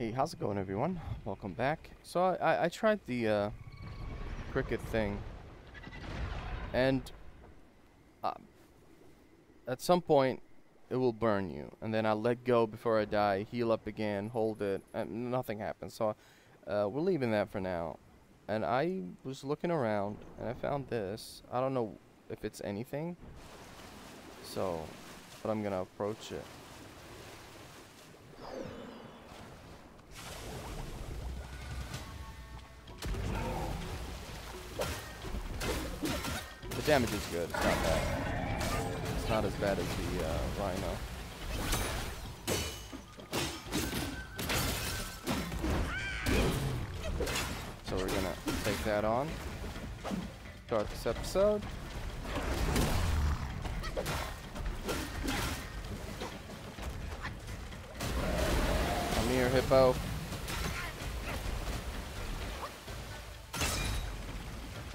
Hey, how's it going, everyone? Welcome back. So I tried the cricket thing, and at some point it will burn you, and then I let go before I die, heal up again, hold it, and nothing happens. So we're leaving that for now. And I was looking around, and I found this. I don't know if it's anything, so, but I'm gonna approach it. The damage is good, it's not bad. It's not as bad as the rhino. So we're gonna take that on. Start this episode. Come here, hippo.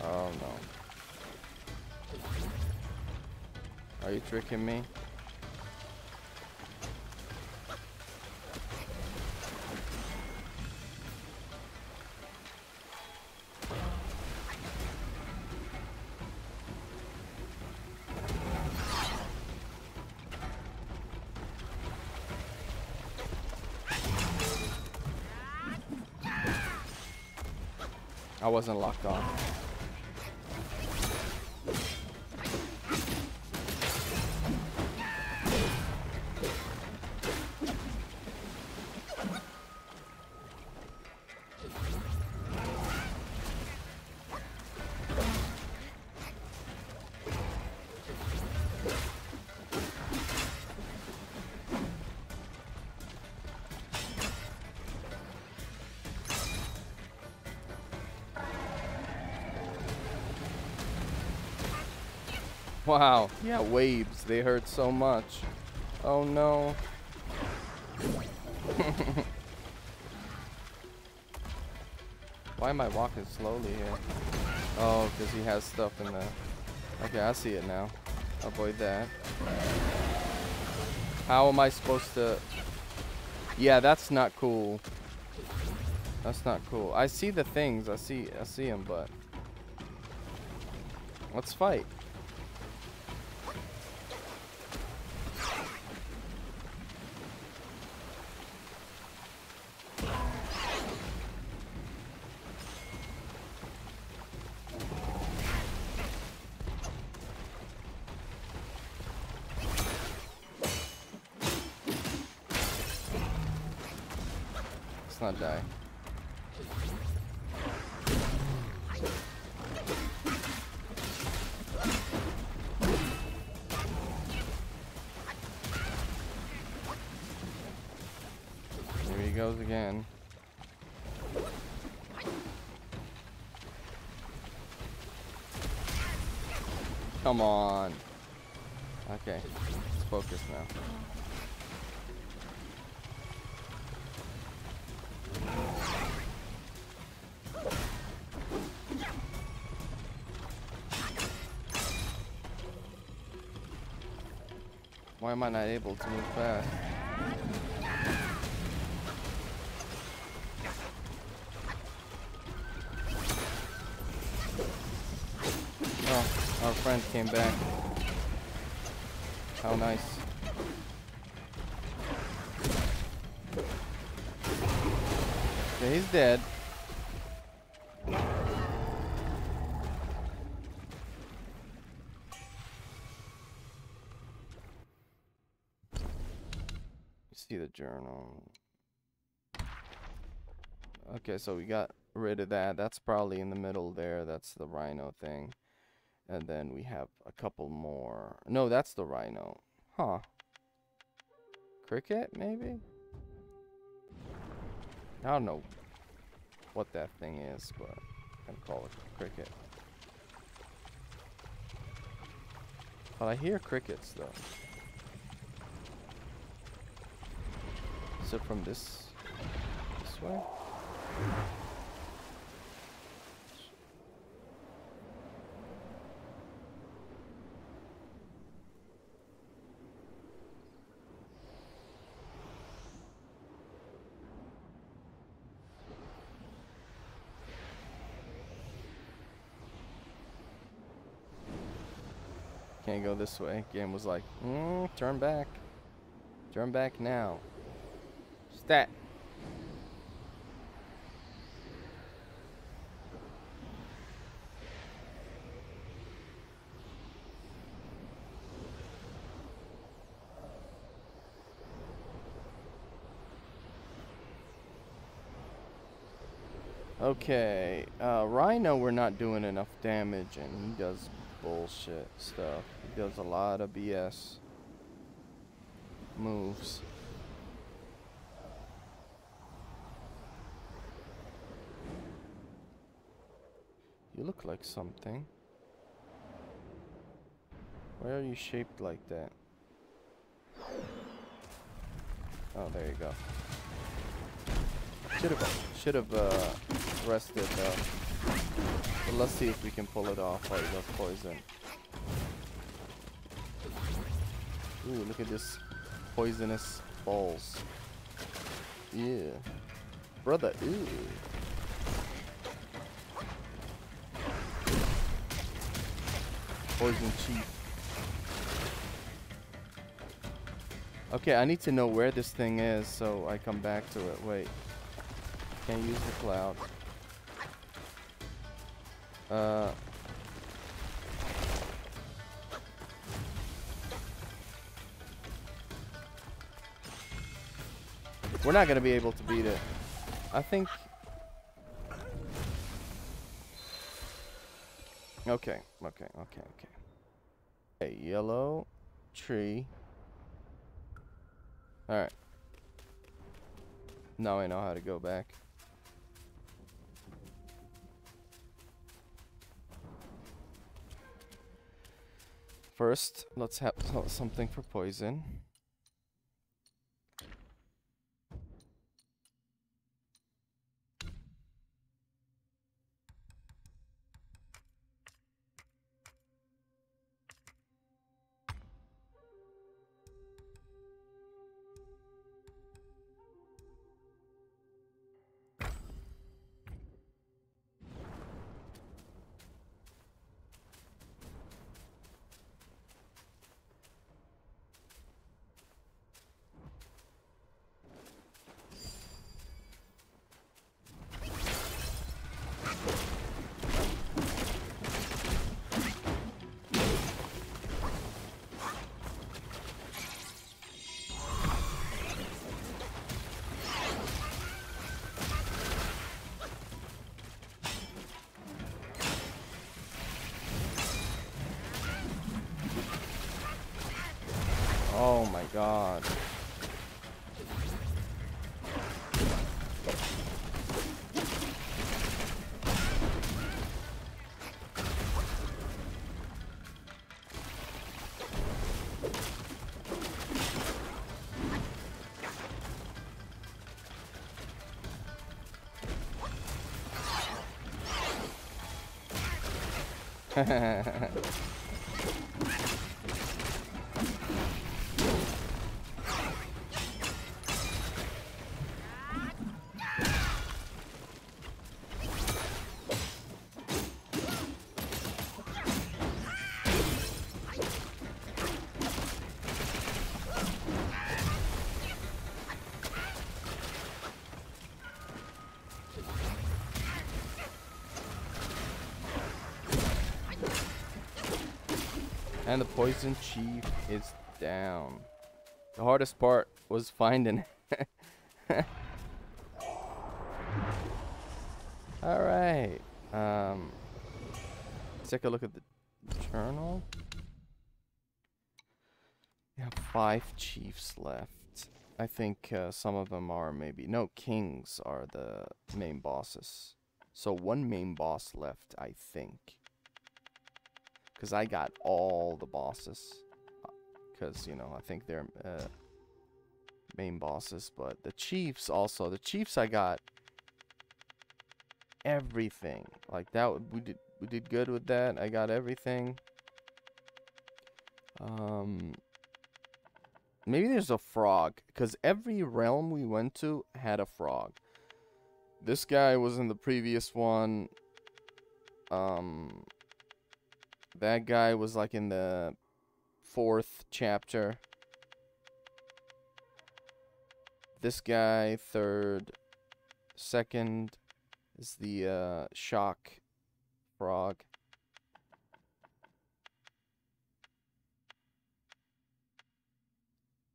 Oh no. Are you tricking me? I wasn't locked on. Wow, yeah, waves, they hurt so much. Oh no. Why am I walking slowly here? Oh, because he has stuff in there. Okay, I see it now. Avoid that. How am I supposed to... Yeah, that's not cool. That's not cool. I see the things, I see them, but... Let's fight. Not die. Here he goes again. Come on. Okay, let's focus now. Why am I not able to move fast? Oh, our friend came back. How nice. Okay, he's dead. See the journal. Okay, so we got rid of that. That's probably in the middle there. That's the rhino thing. And then we have a couple more. No, that's the rhino. Huh. Cricket, maybe? I don't know what that thing is, but I'm gonna call it cricket. But I hear crickets, though. Is it from this way? Can't go this way. Game was like, turn back. Turn back now. Stat. Okay, Rhino, we're not doing enough damage, and he does bullshit stuff. He does a lot of BS moves. You look like something. Why are you shaped like that? Oh, there you go. Should have rested though. But let's see if we can pull it off while he does poison. Ooh, look at this poisonous balls. Yeah. Brother, ooh. Poison chief. Okay, I need to know where this thing is so I come back to it. Wait. Can't use the cloud. We're not gonna be able to beat it. I think. Okay. Okay, yellow tree. All right. Now I know how to go back. First, let's have something for poison. Oh my god. And the poison chief is down. The hardest part was finding it. Alright. Let's take a look at the journal. We have 5 chiefs left. I think some of them are maybe. No, kings are the main bosses. So one main boss left, I think. Because I got all the bosses. Because, you know, I think they're main bosses. But the chiefs also. The chiefs, I got everything. Like, that we did good with that. I got everything. Maybe there's a frog. Because every realm we went to had a frog. This guy was in the previous one. That guy was like in the 4th chapter. This guy, 3rd. 2nd is the shock frog.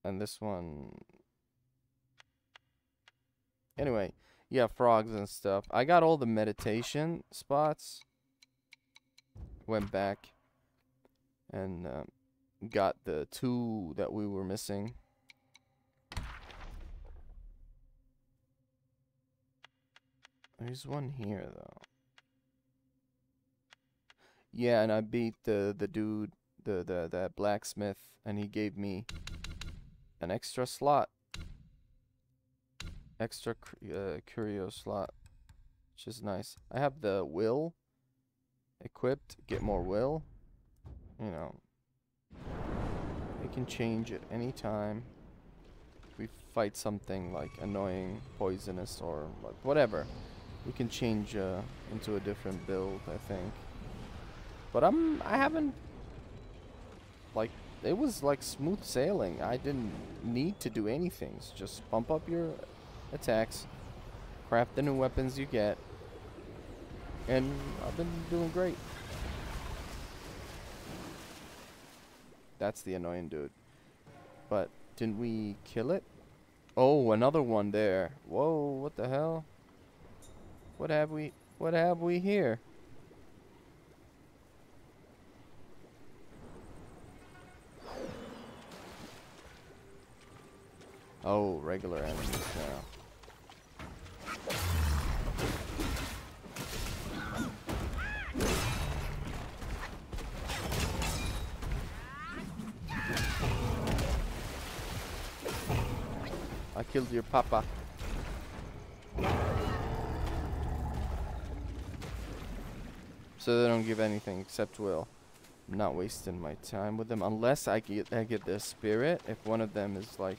And this one... Anyway, yeah, frogs and stuff. I got all the meditation spots. Went back and got the 2 that we were missing. There's one here, though. Yeah, and I beat the dude, the blacksmith, and he gave me an extra slot. Extra curio slot, which is nice. I have the will equipped. Get more will. You know, I can change it anytime. We fight something like annoying, poisonous, or like whatever. We can change into a different build, I think. But I haven't, like, it was like smooth sailing. I didn't need to do anything. So just bump up your attacks, craft the new weapons you get, and I've been doing great. That's the annoying dude. But didn't we kill it? Oh, another one there. Whoa, what the hell? What have we here? Oh, regular enemies now. I killed your papa. So they don't give anything except will. I'm not wasting my time with them unless I get their spirit. If one of them is like,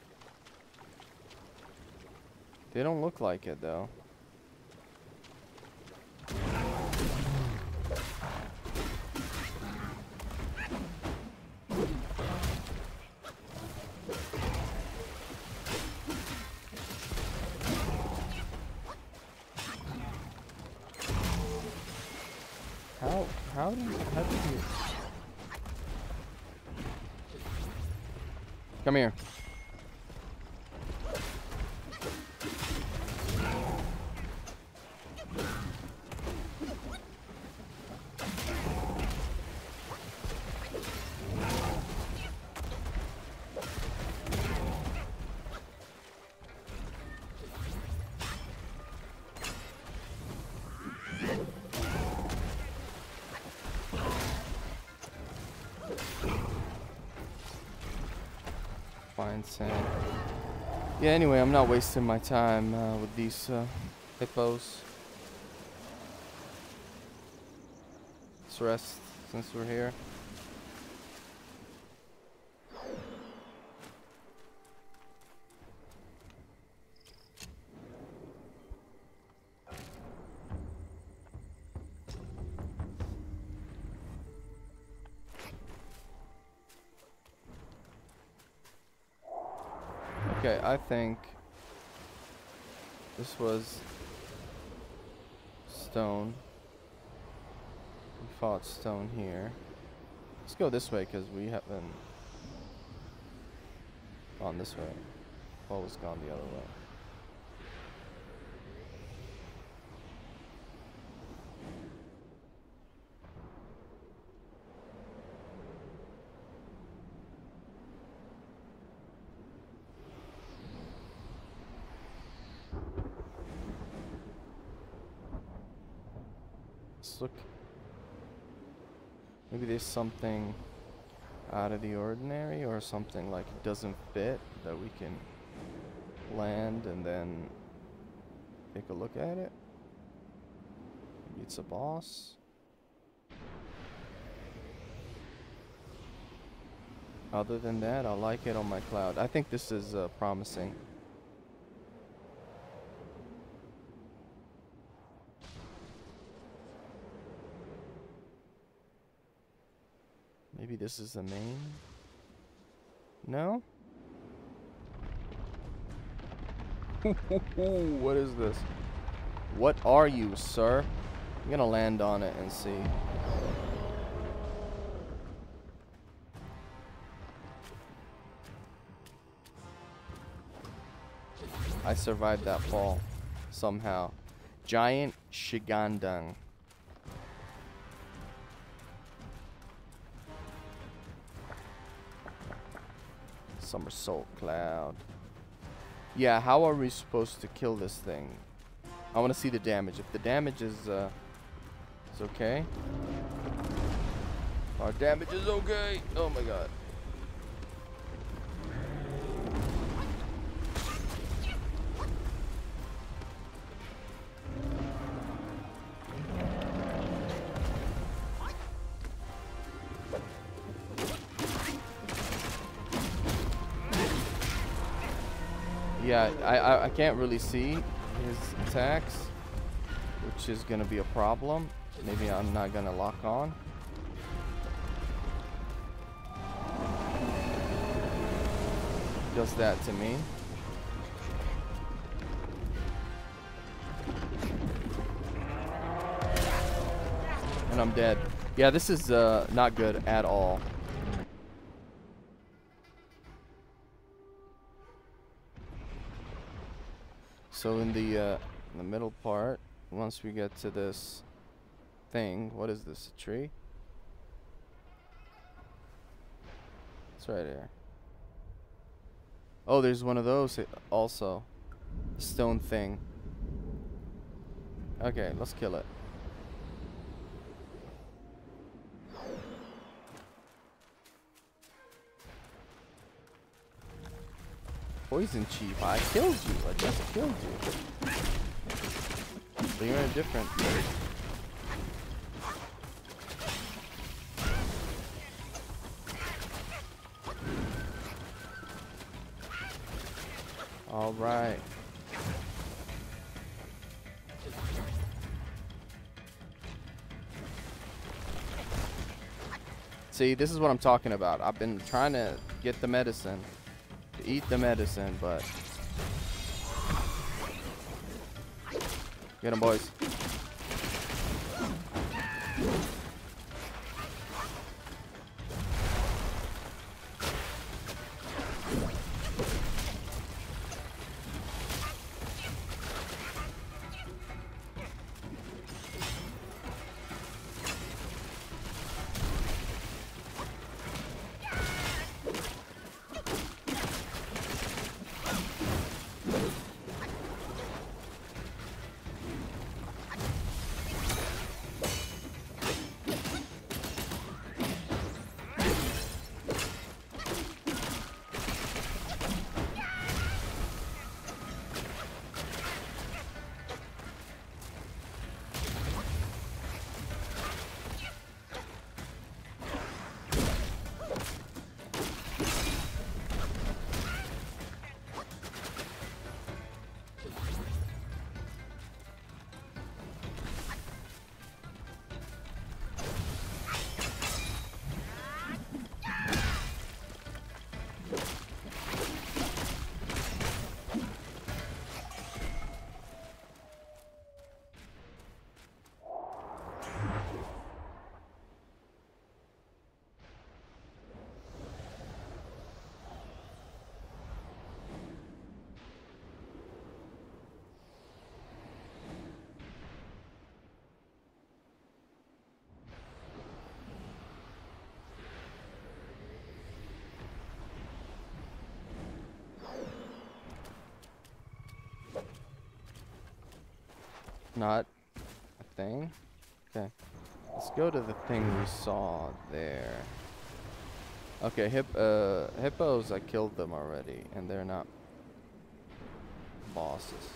they don't look like it though. How do you... Come here. Yeah, anyway, I'm not wasting my time with these hippos. Let's rest since we're here. Okay, I think this was stone. We fought stone here. Let's go this way because we haven't gone this way. We've always gone the other way. Look, maybe there's something out of the ordinary or something like it doesn't fit that we can land and then take a look at it. Maybe it's a boss. Other than that, I like it on my cloud. I think this is promising. This is the main. No? What is this? What are you, sir? I'm gonna land on it and see. I survived that fall somehow. Giant Shigandang. Somersault cloud. Yeah, how are we supposed to kill this thing? I want to see the damage. If the damage is okay. Our damage is okay. Oh my god. Yeah, I can't really see his attacks, which is gonna be a problem. Maybe I'm not gonna lock on. Does that to me. And I'm dead. Yeah, this is not good at all. So in the middle part, once we get to this thing, what is this, a tree? It's right here. Oh, there's one of those also. Stone thing. Okay, let's kill it. Poison Chief, I killed you. I just killed you. So you're in a different place. All right. See, this is what I'm talking about. I've been trying to get the medicine. Eat the medicine, but get him, boys. Not a thing. Okay, let's go to the thing we saw there. Okay, hippos, I killed them already, and they're not bosses.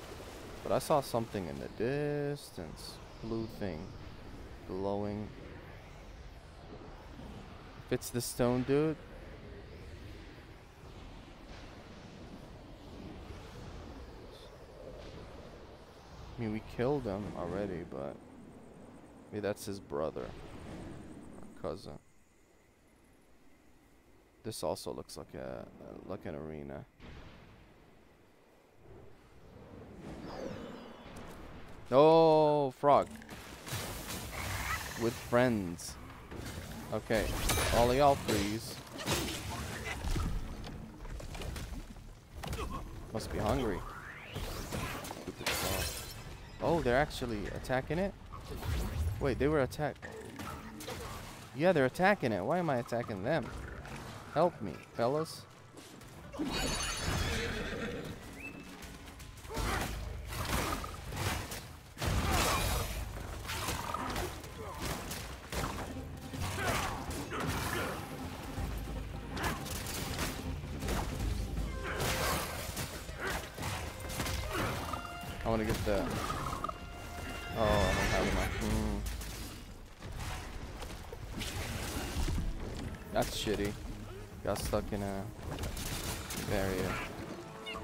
But I saw something in the distance, blue thing, glowing. If it's the stone dude. I mean, we killed him already, but maybe that's his brother or cousin. This also looks like a like an arena. Oh, frog with friends. Okay, all of y'all, please. Must be hungry. Oh, they're actually attacking it? Wait, they were attacked. Yeah, they're attacking it. Why am I attacking them? Help me, fellas. I want to get the... Oh, I don't have enough. That's shitty. Got stuck in a barrier.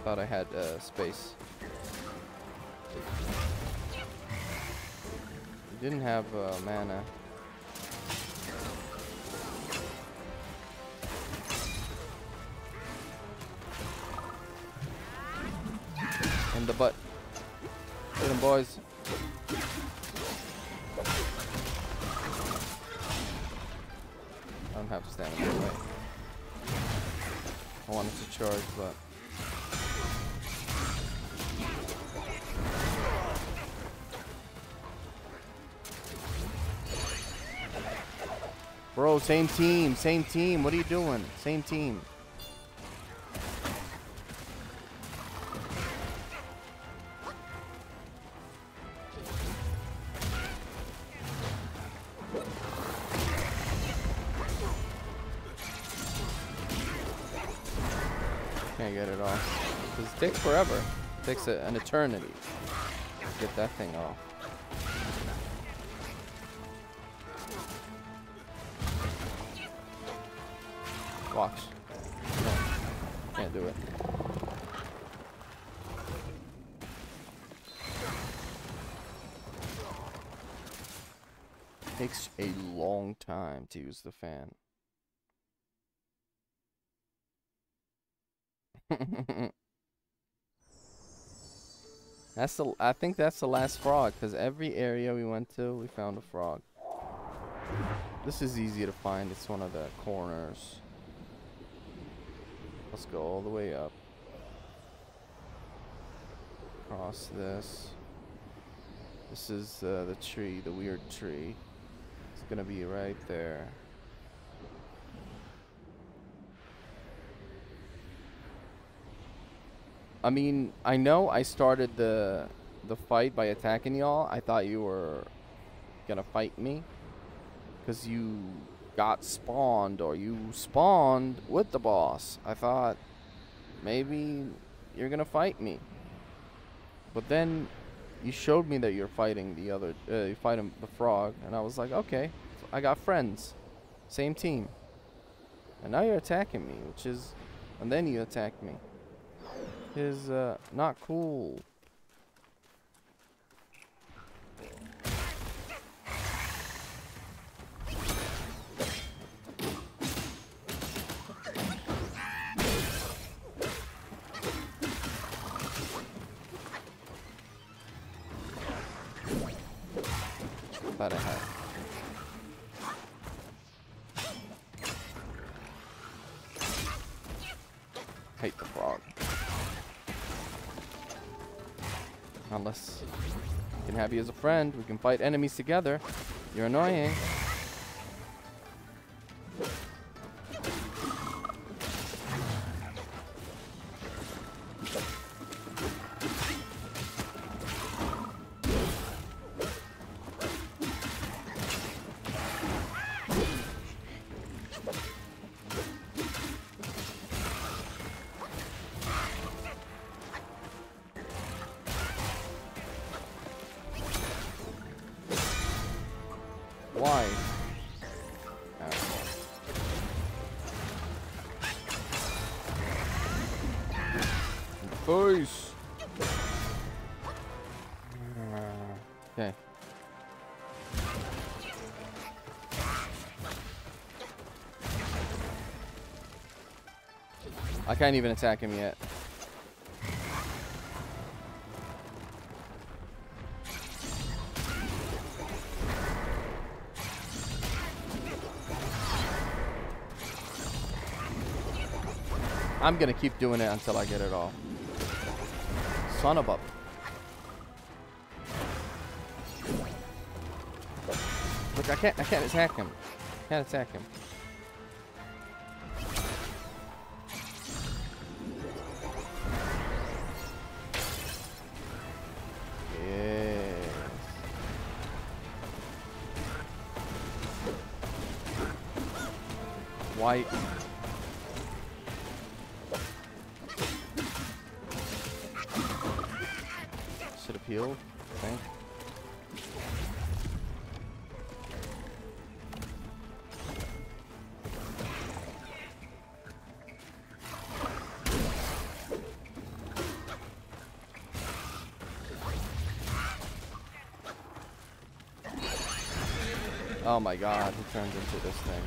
Thought I had space. Didn't have mana. In the butt. Hit him, boys. I don't have stamina that way. I wanted to charge, but bro, same team. What are you doing? Same team. Can't get it off. Cause it takes forever. It takes an eternity to get that thing off. Watch. No. Can't do it. Takes a long time to use the fan. That's the. I think that's the last frog, because every area we went to, we found a frog. This is easy to find. It's one of the corners. Let's go all the way up. Cross this. This is the tree, the weird tree. It's gonna be right there. I mean, I know I started the fight by attacking y'all. I thought you were gonna fight me because you got spawned, or you spawned with the boss. I thought maybe you're gonna fight me, but then you showed me that you're fighting the other, you fighting the frog, and I was like, okay, I got friends, same team, and now you're attacking me, which is, and then you attack me. Is not cool. Thought I had. Hate the frog. Unless we can have you as a friend, we can fight enemies together. You're annoying. Why? Oh. Face. Okay. I can't even attack him yet. I'm gonna keep doing it until I get it all. Son of a... Look, I can't attack him. Can't attack him. White. Should have healed, I think. Oh my god, he turns into this thing.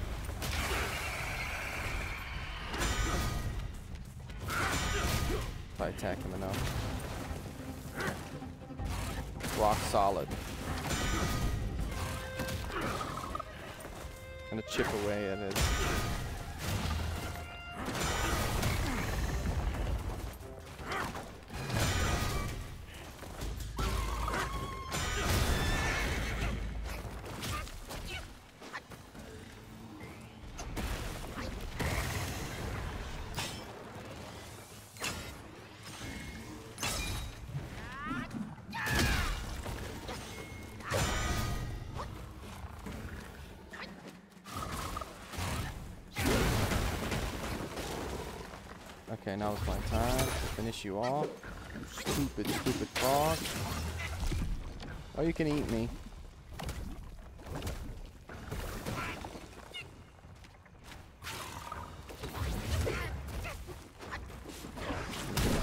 If I attack him enough. Rock solid. Gonna chip away at it. Okay, now it's my time to finish you off. Stupid, stupid frog. Oh, you can eat me.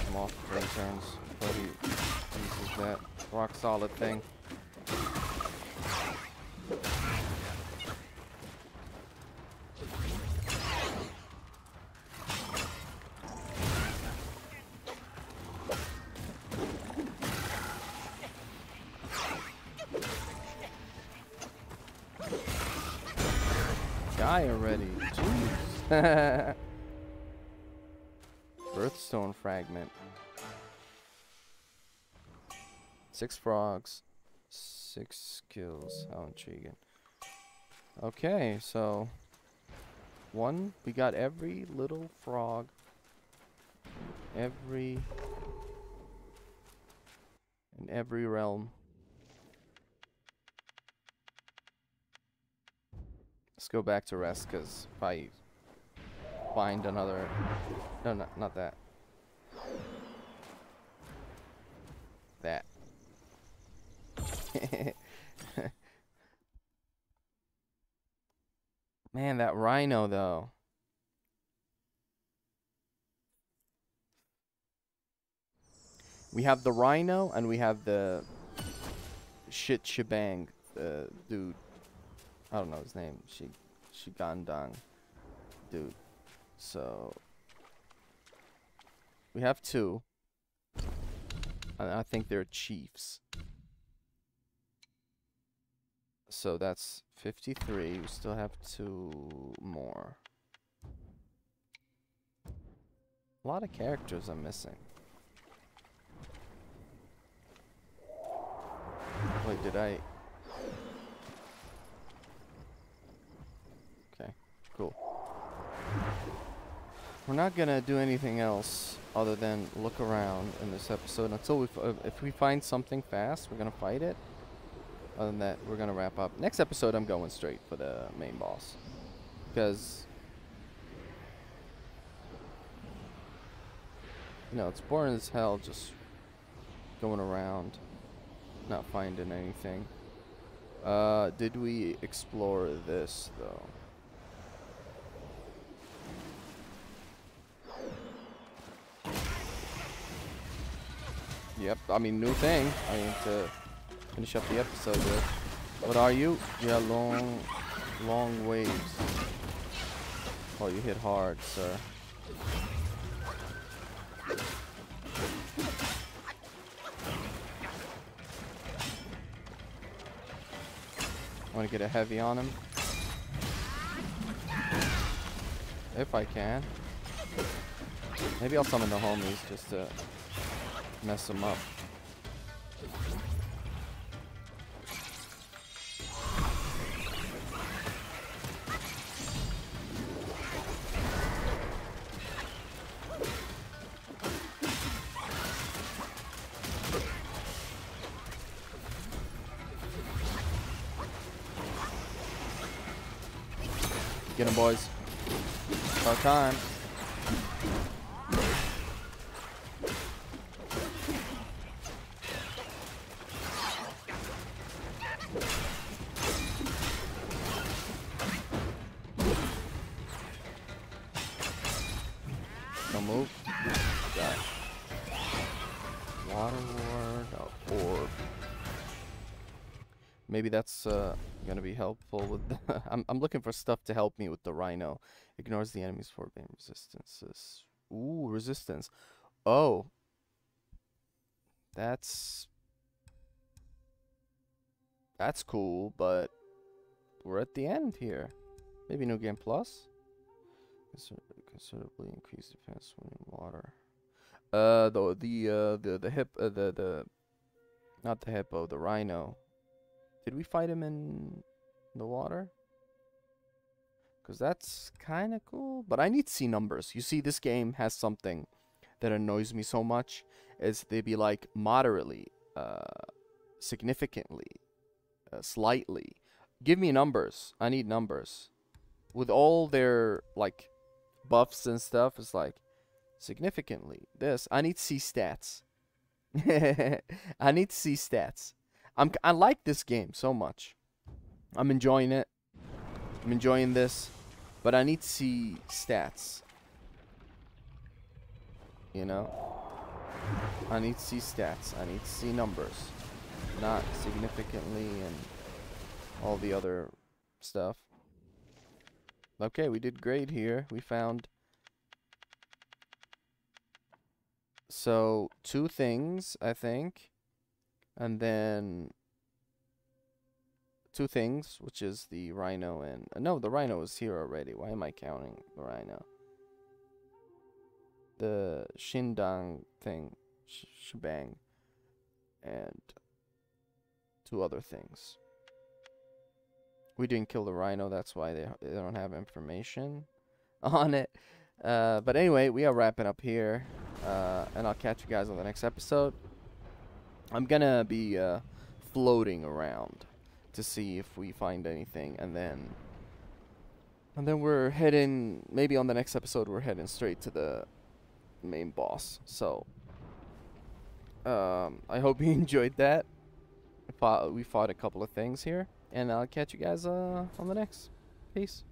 I'm off for the turns. Buddy uses that rock solid thing. Die already. Jeez. Birthstone fragment. 6 frogs. 6 skills. How intriguing. Okay, so one, we got every little frog. Every in every realm. Let's go back to rest, because if I find another... No, not that. That. Man, that rhino, though. We have the rhino, and we have the... Shit shebang, dude. I don't know his name. Shigandang, dude. So we have two, and I think they're chiefs. So that's 53. We still have 2 more. A lot of characters I'm missing. Wait, did I? Cool. We're not gonna do anything else other than look around in this episode until we if we find something fast, we're gonna fight it. Other than that, we're gonna wrap up. Next episode, I'm going straight for the main boss, because you know it's boring as hell just going around, not finding anything. Did we explore this though? Yep, I mean, new thing. I need to finish up the episode with. What are you? Yeah, long waves. Oh, you hit hard, sir. I want to get a heavy on him. If I can. Maybe I'll summon the homies just to mess them up. Get him, boys. It's our time. Don't move. Got Water Ward, orb. Maybe that's gonna be helpful with the I'm looking for stuff to help me with the rhino. Ignores the enemy's forbidden resistances. Ooh, resistance. Oh. That's cool, but we're at the end here. Maybe new game plus. Considerably increased defense when in water. The rhino. Did we fight him in the water? Because that's kind of cool. But I need to see numbers. You see, this game has something that annoys me so much. Is they be like moderately, significantly, slightly. Give me numbers. I need numbers. With all their, like, buffs and stuff, it's like, significantly, this. I need to see stats. I need to see stats. I like this game so much. I'm enjoying it. I'm enjoying this. But I need to see stats. You know? I need to see stats. I need to see numbers. Not significantly and all the other stuff. Okay, we did great here. We found... So, two things, I think. And then two things, which is the rhino and... No, the rhino is here already. Why am I counting the rhino? The Shindang thing. Shebang. And two other things. We didn't kill the rhino. That's why they don't have information on it. But anyway, we are wrapping up here. And I'll catch you guys on the next episode. I'm gonna be floating around to see if we find anything, and then we're heading, maybe on the next episode we're heading straight to the main boss. So I hope you enjoyed that. We fought a couple of things here, and I'll catch you guys on the next. Peace.